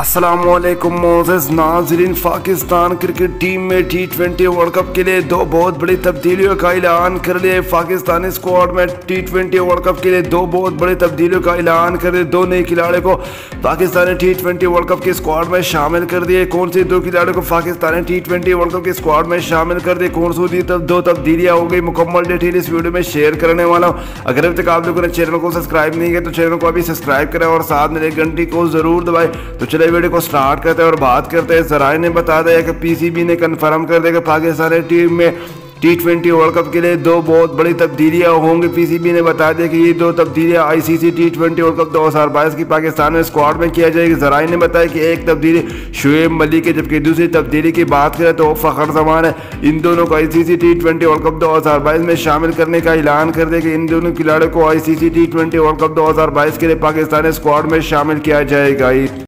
अस्सलामुअलैकुम मोअज़्ज़िज़ नाज़रीन, पाकिस्तान क्रिकेट टीम में T20 वर्ल्ड कप के लिए दो बहुत बड़ी तब्दीलियों का ऐलान कर लिया। पाकिस्तानी स्क्वाड में T20 वर्ल्ड कप के लिए दो बहुत बड़ी तब्दीलियों का ऐलान कर दिया। दो नए खिलाड़ियों को पाकिस्तानी T20 वर्ल्ड कप की स्क्वाड में शामिल कर दिए। कौन सी दो खिलाड़ियों को पाकिस्तानी T20 वर्ल्ड कप की स्क्वाड में शामिल कर दिए, कौन सी दो तब्दीलियाँ हो गई, मुकम्मल डिटेल इस वीडियो में शेयर करने वाला हूँ। अगर अभी तक आप लोगों ने चैनल को सब्सक्राइब नहीं किया तो चैनल को अभी सब्सक्राइब करें और साथ में एक घंटी को जरूर दबाएं। तो चलिए वीडियो को स्टार्ट करते हैं और बात करते हैं। जराए ने बता दिया कि PCB ने कंफर्म कर दिया कि पाकिस्तानी टीम में T20 वर्ल्ड कप के लिए दो बहुत बड़ी तब्दीलियां होंगी। PCB ने बता दिया कि ये दो तब्दीलियां ICC T20 वर्ल्ड कप 2022 की पाकिस्तान में स्क्वाड में किया जाएगी। जराए ने बताया कि एक तब्दीली शोएब मलिक है, जबकि दूसरी तब्दीली की बात करें तो फखर जमान है। इन दोनों को ICC T20 वर्ल्ड कप 2022 में शामिल करने का ऐलान कर दिया कि इन दोनों खिलाड़ियों को ICC T20 वर्ल्ड कप 2022 के लिए पाकिस्तानी स्क्वाड में शामिल किया जाएगा।